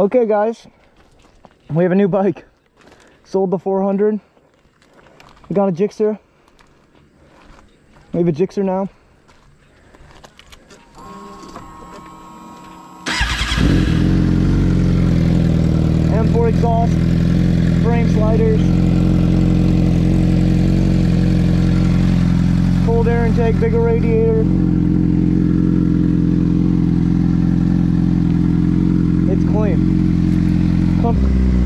Okay guys, we have a new bike. Sold the 400. We got a Gixxer. We have a Gixxer now. M4 exhaust, frame sliders, cold air intake, bigger radiator. It's clean. Pump.